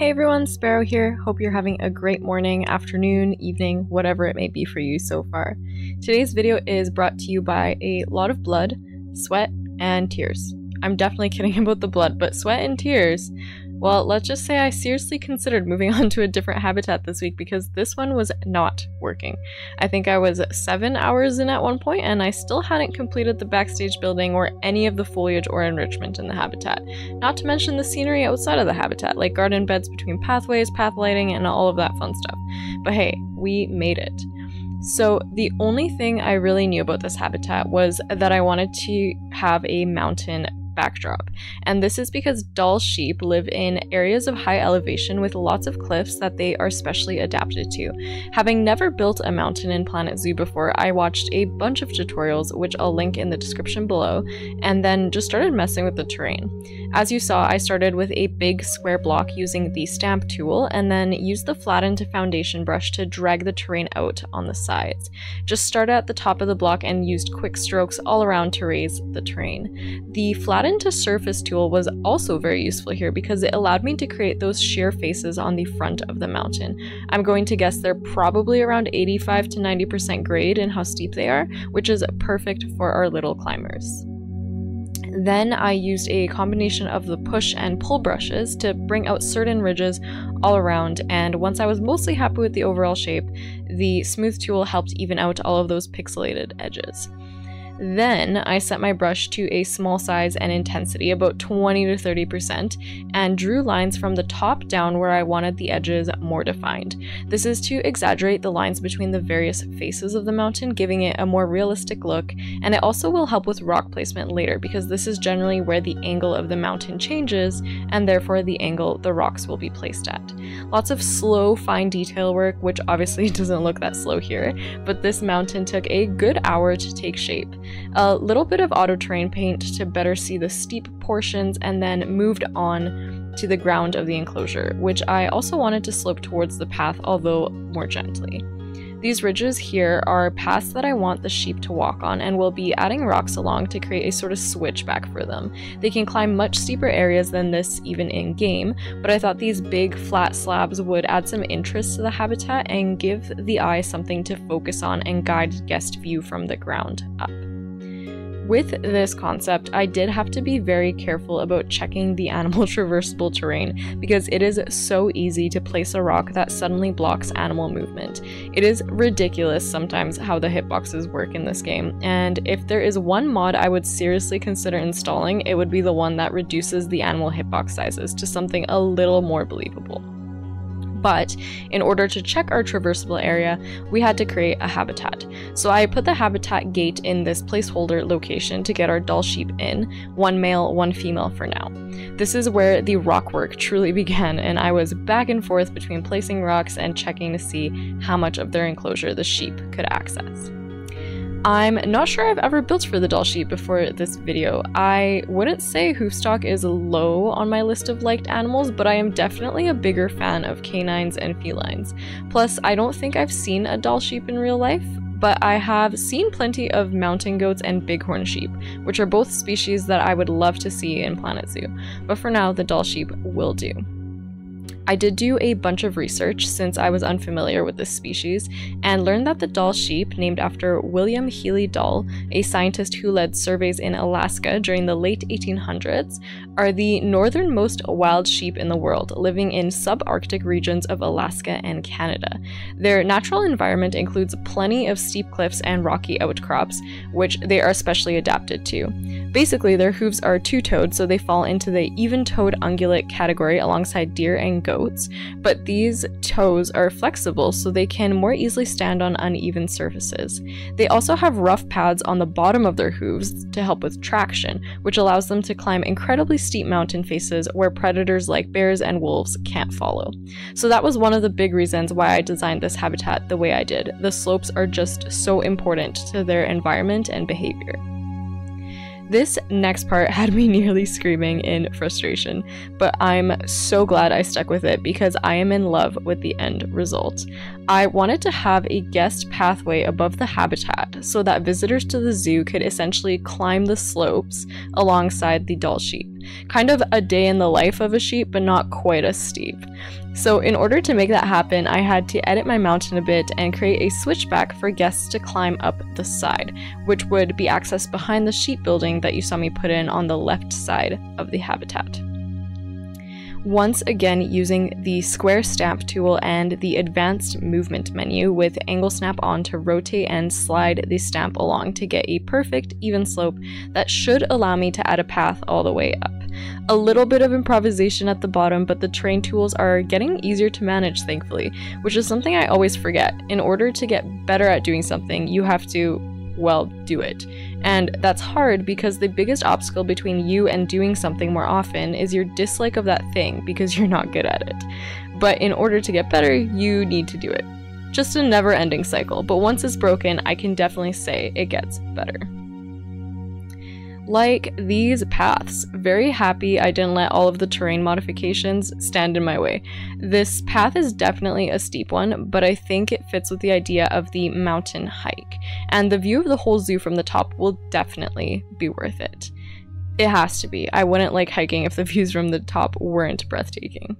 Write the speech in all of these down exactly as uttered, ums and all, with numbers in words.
Hey everyone, Sparrow here. Hope you're having a great morning, afternoon, evening, whatever it may be for you so far. Today's video is brought to you by a lot of blood, sweat, and tears. I'm definitely kidding about the blood, but sweat and tears. Well, let's just say I seriously considered moving on to a different habitat this week because this one was not working. I think I was seven hours in at one point and I still hadn't completed the backstage building or any of the foliage or enrichment in the habitat. Not to mention the scenery outside of the habitat, like garden beds between pathways, path lighting, and all of that fun stuff. But hey, we made it. So the only thing I really knew about this habitat was that I wanted to have a mountain backdrop, and this is because Dall sheep live in areas of high elevation with lots of cliffs that they are specially adapted to. Having never built a mountain in Planet Zoo before, I watched a bunch of tutorials, which I'll link in the description below, and then just started messing with the terrain. As you saw, I started with a big square block using the stamp tool and then used the flattened foundation brush to drag the terrain out on the sides. Just started at the top of the block and used quick strokes all around to raise the terrain. The flat The flatten to surface tool was also very useful here because it allowed me to create those sheer faces on the front of the mountain. I'm going to guess they're probably around eighty-five to ninety percent grade in how steep they are, which is perfect for our little climbers. Then I used a combination of the push and pull brushes to bring out certain ridges all around, and once I was mostly happy with the overall shape, the smooth tool helped even out all of those pixelated edges. Then I set my brush to a small size and intensity, about twenty to thirty percent, and drew lines from the top down where I wanted the edges more defined. This is to exaggerate the lines between the various faces of the mountain, giving it a more realistic look, and it also will help with rock placement later because this is generally where the angle of the mountain changes and therefore the angle the rocks will be placed at. Lots of slow, fine detail work, which obviously doesn't look that slow here, but this mountain took a good hour to take shape. A little bit of auto terrain paint to better see the steep portions, and then moved on to the ground of the enclosure, which I also wanted to slope towards the path, although more gently. These ridges here are paths that I want the sheep to walk on, and we'll be adding rocks along to create a sort of switchback for them. They can climb much steeper areas than this even in game, but I thought these big flat slabs would add some interest to the habitat and give the eye something to focus on and guide guest view from the ground up. With this concept, I did have to be very careful about checking the animal traversable terrain because it is so easy to place a rock that suddenly blocks animal movement. It is ridiculous sometimes how the hitboxes work in this game, and if there is one mod I would seriously consider installing, it would be the one that reduces the animal hitbox sizes to something a little more believable. But in order to check our traversable area, we had to create a habitat. So I put the habitat gate in this placeholder location to get our Dall sheep in, one male, one female for now. This is where the rock work truly began, and I was back and forth between placing rocks and checking to see how much of their enclosure the sheep could access. I'm not sure I've ever built for the Dall sheep before this video. I wouldn't say hoofstock is low on my list of liked animals, but I am definitely a bigger fan of canines and felines. Plus, I don't think I've seen a Dall sheep in real life, but I have seen plenty of mountain goats and bighorn sheep, which are both species that I would love to see in Planet Zoo. But for now, the Dall sheep will do. I did do a bunch of research since I was unfamiliar with this species and learned that the Dall sheep, named after William Healy Dall, a scientist who led surveys in Alaska during the late eighteen hundreds, are the northernmost wild sheep in the world, living in subarctic regions of Alaska and Canada. Their natural environment includes plenty of steep cliffs and rocky outcrops, which they are specially adapted to. Basically, their hooves are two-toed, so they fall into the even-toed ungulate category alongside deer and goats. But these toes are flexible so they can more easily stand on uneven surfaces. They also have rough pads on the bottom of their hooves to help with traction, which allows them to climb incredibly steep mountain faces where predators like bears and wolves can't follow. So that was one of the big reasons why I designed this habitat the way I did. The slopes are just so important to their environment and behavior. This next part had me nearly screaming in frustration, but I'm so glad I stuck with it because I am in love with the end result. I wanted to have a guest pathway above the habitat so that visitors to the zoo could essentially climb the slopes alongside the Dall sheep. Kind of a day in the life of a sheep, but not quite as steep. So in order to make that happen, I had to edit my mountain a bit and create a switchback for guests to climb up the side, which would be accessed behind the sheep building that you saw me put in on the left side of the habitat. Once again, using the square stamp tool and the advanced movement menu with angle snap on to rotate and slide the stamp along to get a perfect even slope that should allow me to add a path all the way up. A little bit of improvisation at the bottom, but the terrain tools are getting easier to manage, thankfully, which is something I always forget. In order to get better at doing something, you have to, well, do it. And that's hard because the biggest obstacle between you and doing something more often is your dislike of that thing because you're not good at it. But in order to get better, you need to do it. Just a never-ending cycle, but once it's broken, I can definitely say it gets better. Like these paths, very happy I didn't let all of the terrain modifications stand in my way. This path is definitely a steep one, but I think it fits with the idea of the mountain hike, and the view of the whole zoo from the top will definitely be worth it. It has to be. I wouldn't like hiking if the views from the top weren't breathtaking.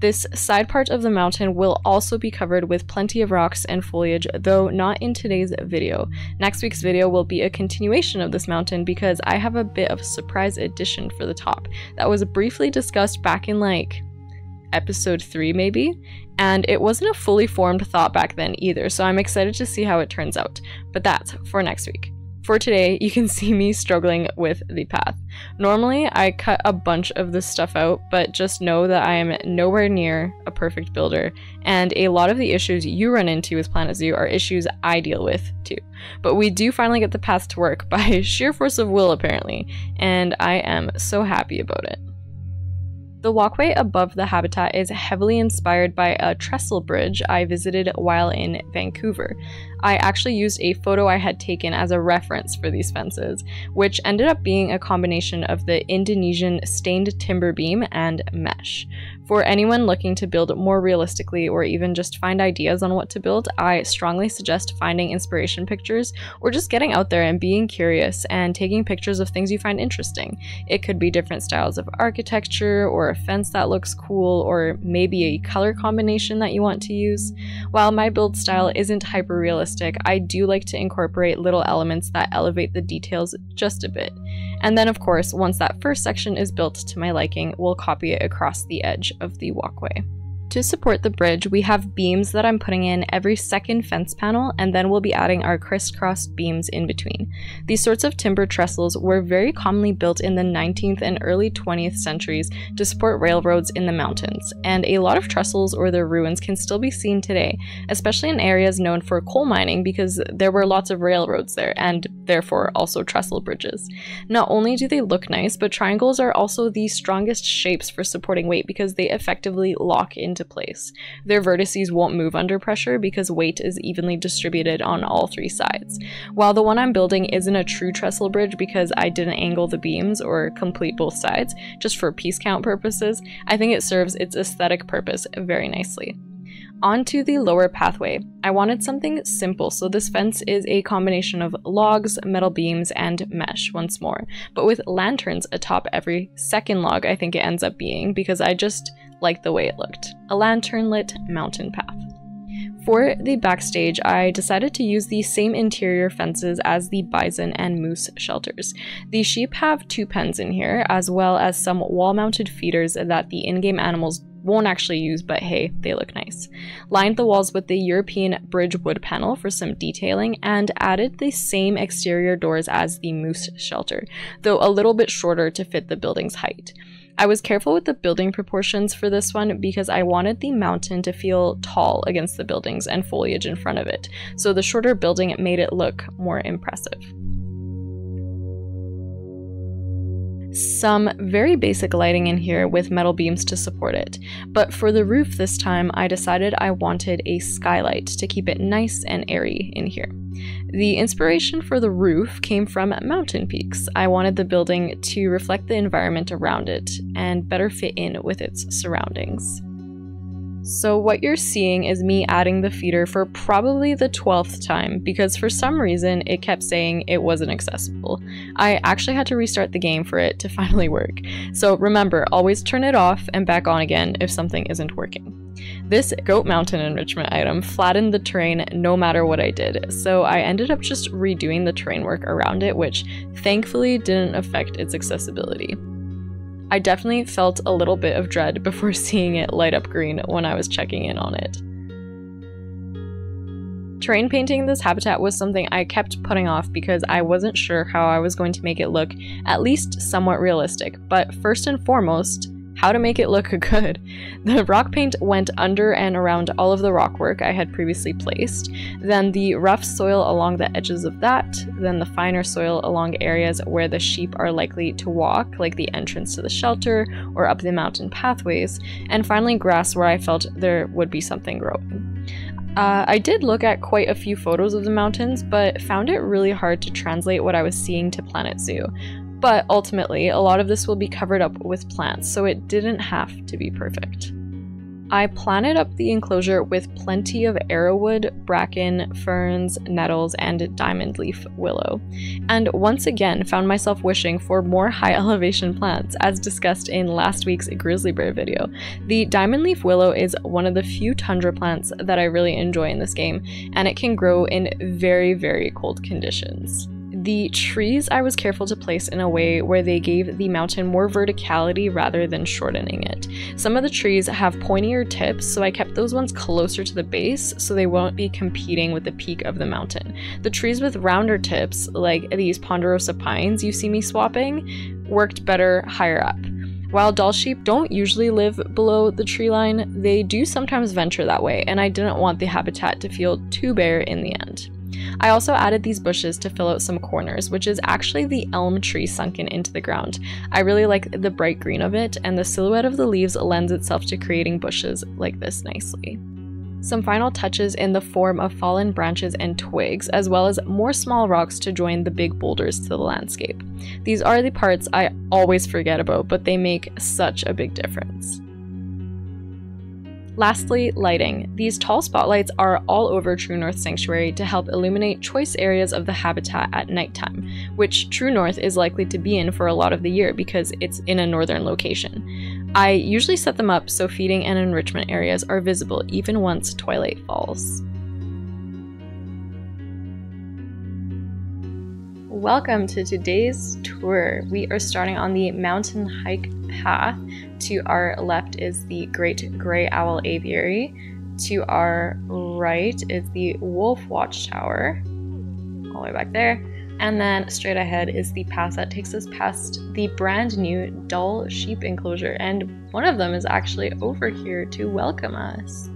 This side part of the mountain will also be covered with plenty of rocks and foliage, though not in today's video. Next week's video will be a continuation of this mountain because I have a bit of a surprise addition for the top that was briefly discussed back in like episode three maybe, and it wasn't a fully formed thought back then either, so I'm excited to see how it turns out, but that's for next week. For today, you can see me struggling with the path. Normally, I cut a bunch of this stuff out, but just know that I am nowhere near a perfect builder, and a lot of the issues you run into with Planet Zoo are issues I deal with too. But we do finally get the path to work by sheer force of will apparently, and I am so happy about it. The walkway above the habitat is heavily inspired by a trestle bridge I visited while in Vancouver. I actually used a photo I had taken as a reference for these fences, which ended up being a combination of the Indonesian stained timber beam and mesh. For anyone looking to build more realistically or even just find ideas on what to build, I strongly suggest finding inspiration pictures or just getting out there and being curious and taking pictures of things you find interesting. It could be different styles of architecture or a fence that looks cool or maybe a color combination that you want to use. While my build style isn't hyper-realistic, I do like to incorporate little elements that elevate the details just a bit. And then of course, once that first section is built to my liking, we'll copy it across the edge of the walkway. To support the bridge, we have beams that I'm putting in every second fence panel, and then we'll be adding our crisscrossed beams in between. These sorts of timber trestles were very commonly built in the nineteenth and early twentieth centuries to support railroads in the mountains, and a lot of trestles or their ruins can still be seen today, especially in areas known for coal mining because there were lots of railroads there, and therefore also trestle bridges. Not only do they look nice, but triangles are also the strongest shapes for supporting weight because they effectively lock into place. Their vertices won't move under pressure because weight is evenly distributed on all three sides. While the one I'm building isn't a true trestle bridge because I didn't angle the beams or complete both sides, just for piece count purposes, I think it serves its aesthetic purpose very nicely. Onto the lower pathway. I wanted something simple, so this fence is a combination of logs, metal beams, and mesh once more, but with lanterns atop every second log I think it ends up being because I just like the way it looked. A lantern-lit mountain path. For the backstage, I decided to use the same interior fences as the bison and moose shelters. The sheep have two pens in here, as well as some wall-mounted feeders that the in-game animals won't actually use, but hey, they look nice. Lined the walls with the European bridge wood panel for some detailing and added the same exterior doors as the moose shelter, though a little bit shorter to fit the building's height. I was careful with the building proportions for this one because I wanted the mountain to feel tall against the buildings and foliage in front of it, so the shorter building made it look more impressive. Some very basic lighting in here with metal beams to support it, but for the roof this time I decided I wanted a skylight to keep it nice and airy in here. The inspiration for the roof came from mountain peaks. I wanted the building to reflect the environment around it and better fit in with its surroundings. So what you're seeing is me adding the feeder for probably the twelfth time, because for some reason it kept saying it wasn't accessible. I actually had to restart the game for it to finally work. So remember, always turn it off and back on again if something isn't working. This Goat Mountain enrichment item flattened the terrain no matter what I did, so I ended up just redoing the terrain work around it, which thankfully didn't affect its accessibility. I definitely felt a little bit of dread before seeing it light up green when I was checking in on it. Terrain painting this habitat was something I kept putting off because I wasn't sure how I was going to make it look at least somewhat realistic, but first and foremost, how to make it look good. The rock paint went under and around all of the rock work I had previously placed, then the rough soil along the edges of that, then the finer soil along areas where the sheep are likely to walk, like the entrance to the shelter or up the mountain pathways, and finally grass where I felt there would be something growing. Uh, I did look at quite a few photos of the mountains, but found it really hard to translate what I was seeing to Planet Zoo. But ultimately, a lot of this will be covered up with plants, so it didn't have to be perfect. I planted up the enclosure with plenty of arrowwood, bracken, ferns, nettles, and diamond leaf willow, and once again found myself wishing for more high elevation plants, as discussed in last week's grizzly bear video. The diamond leaf willow is one of the few tundra plants that I really enjoy in this game, and it can grow in very, very cold conditions. The trees I was careful to place in a way where they gave the mountain more verticality rather than shortening it. Some of the trees have pointier tips, so I kept those ones closer to the base so they won't be competing with the peak of the mountain. The trees with rounder tips, like these ponderosa pines you see me swapping, worked better higher up. While Dall sheep don't usually live below the tree line, they do sometimes venture that way, and I didn't want the habitat to feel too bare in the end. I also added these bushes to fill out some corners, which is actually the elm tree sunken into the ground. I really like the bright green of it, and the silhouette of the leaves lends itself to creating bushes like this nicely. Some final touches in the form of fallen branches and twigs, as well as more small rocks to join the big boulders to the landscape. These are the parts I always forget about, but they make such a big difference. Lastly, lighting. These tall spotlights are all over True North Sanctuary to help illuminate choice areas of the habitat at nighttime, which True North is likely to be in for a lot of the year because it's in a northern location. I usually set them up so feeding and enrichment areas are visible even once twilight falls. Welcome to today's tour. We are starting on the mountain hike path. To our left is the Great Gray Owl Aviary. To our right is the Wolf Watchtower, all the way back there. And then straight ahead is the path that takes us past the brand new Dall sheep enclosure. And one of them is actually over here to welcome us.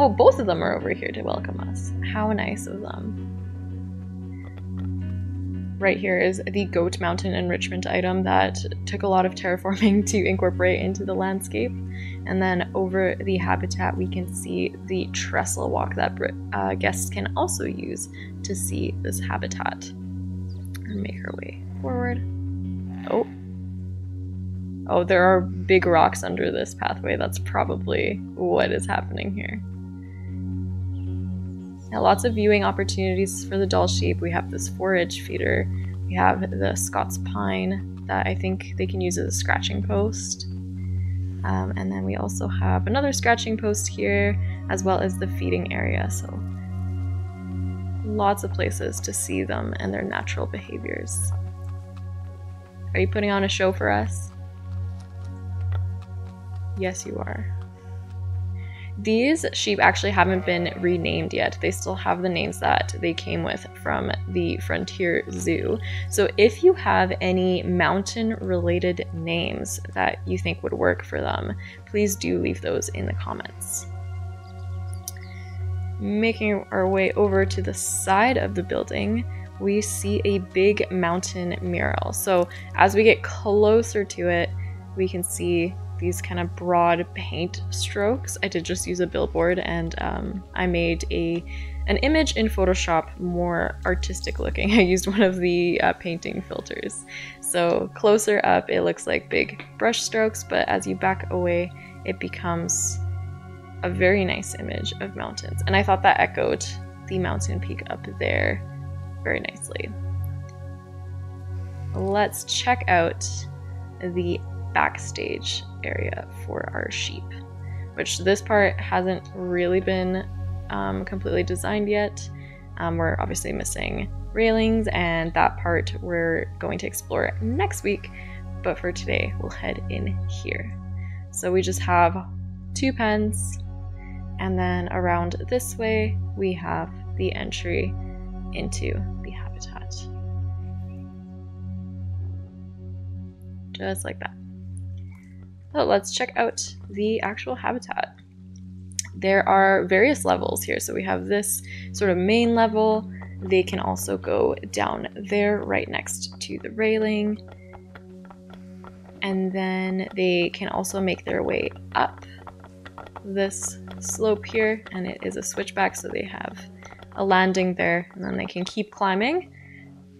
Oh, both of them are over here to welcome us. How nice of them. Right here is the Goat Mountain enrichment item that took a lot of terraforming to incorporate into the landscape. And then over the habitat, we can see the trestle walk that uh, guests can also use to see this habitat. And make our way forward. Oh. Oh, there are big rocks under this pathway. That's probably what is happening here. Now, lots of viewing opportunities for the Dall sheep. We have this forage feeder. We have the Scots pine that I think they can use as a scratching post. Um, and then we also have another scratching post here, as well as the feeding area. So lots of places to see them and their natural behaviors. Are you putting on a show for us? Yes, you are. These sheep actually haven't been renamed yet. They still have the names that they came with from the Frontier Zoo. So if you have any mountain-related names that you think would work for them, please do leave those in the comments. Making our way over to the side of the building, we see a big mountain mural. So as we get closer to it, we can see these kind of broad paint strokes. I did just use a billboard, and um, I made a an image in Photoshop more artistic looking. I used one of the uh, painting filters. So closer up it looks like big brush strokes, but as you back away it becomes a very nice image of mountains. And I thought that echoed the mountain peak up there very nicely. Let's check out the backstage area for our sheep, which this part hasn't really been um, completely designed yet. Um, we're obviously missing railings, and that part we're going to explore next week, but for today we'll head in here. So we just have two pens, and then around this way we have the entry into the habitat. Just like that. So let's check out the actual habitat. There are various levels here. So we have this sort of main level. They can also go down there right next to the railing. And then they can also make their way up this slope here, and it is a switchback, so they have a landing there, and then they can keep climbing,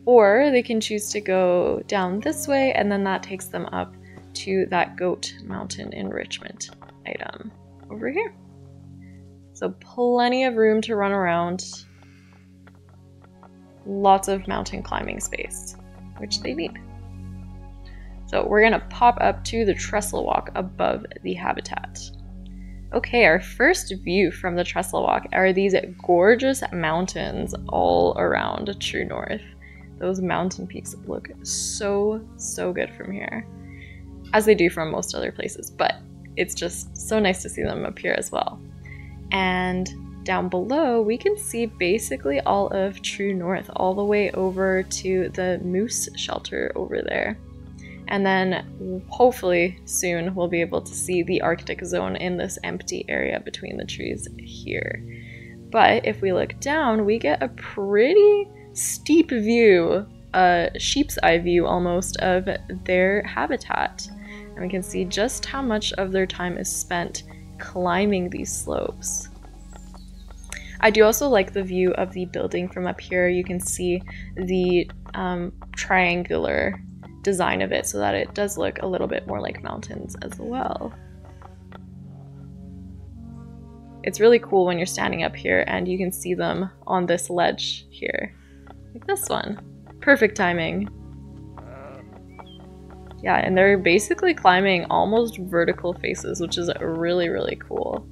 or they can choose to go down this way, and then that takes them up to that Goat Mountain enrichment item over here. So plenty of room to run around, lots of mountain climbing space, which they need. So we're gonna pop up to the trestle walk above the habitat. Okay, our first view from the trestle walk are these gorgeous mountains all around True North. Those mountain peaks look so, so good from here, as they do from most other places, but it's just so nice to see them up here as well. And down below, we can see basically all of True North, all the way over to the moose shelter over there. And then hopefully soon we'll be able to see the Arctic zone in this empty area between the trees here. But if we look down, we get a pretty steep view, a sheep's eye view almost, of their habitat. And we can see just how much of their time is spent climbing these slopes. I do also like the view of the building from up here. You can see the um, triangular design of it, so that it does look a little bit more like mountains as well. It's really cool when you're standing up here and you can see them on this ledge here, like this one. Perfect timing. Yeah, and they're basically climbing almost vertical faces, which is really, really cool.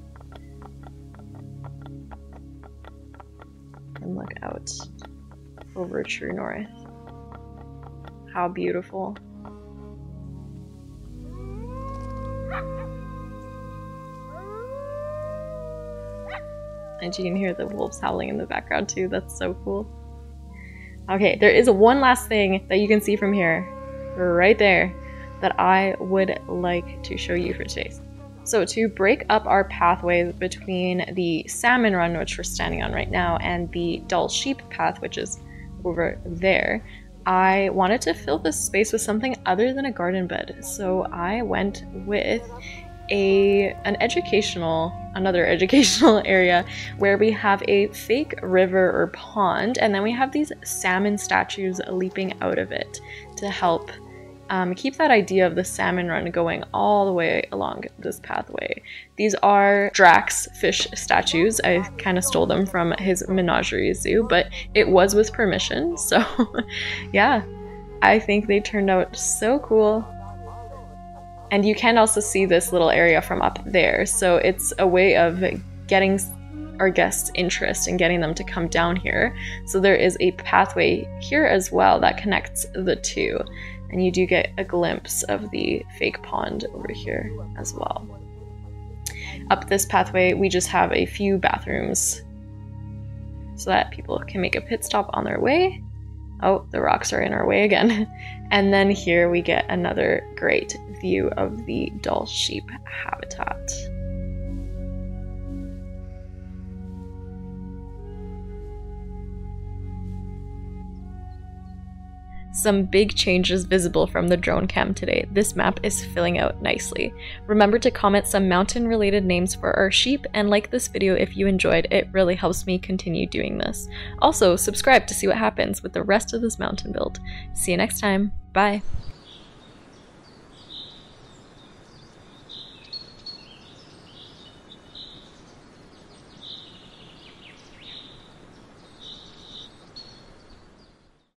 And look out over True North. How beautiful. And you can hear the wolves howling in the background too. That's so cool. Okay, there is one last thing that you can see from here, right there, that I would like to show you for today. So to break up our pathways between the salmon run, which we're standing on right now, and the Dall sheep path, which is over there, I wanted to fill this space with something other than a garden bed, so I went with a an educational, another educational area where we have a fake river or pond, and then we have these salmon statues leaping out of it to help um, keep that idea of the salmon run going all the way along this pathway. These are Drax fish statues. I kind of stole them from his menagerie zoo, but it was with permission, so yeah, I think they turned out so cool. And you can also see this little area from up there, so it's a way of getting our guests' interest and getting them to come down here. So there is a pathway here as well that connects the two, and you do get a glimpse of the fake pond over here as well. Up this pathway, we just have a few bathrooms so that people can make a pit stop on their way. Oh, the rocks are in our way again. And then here we get another great view of the Dall sheep habitat. some big changes visible from the drone cam today. This map is filling out nicely. Remember to comment some mountain related names for our sheep and like this video if you enjoyed, it really helps me continue doing this. Also subscribe to see what happens with the rest of this mountain build. See you next time, bye!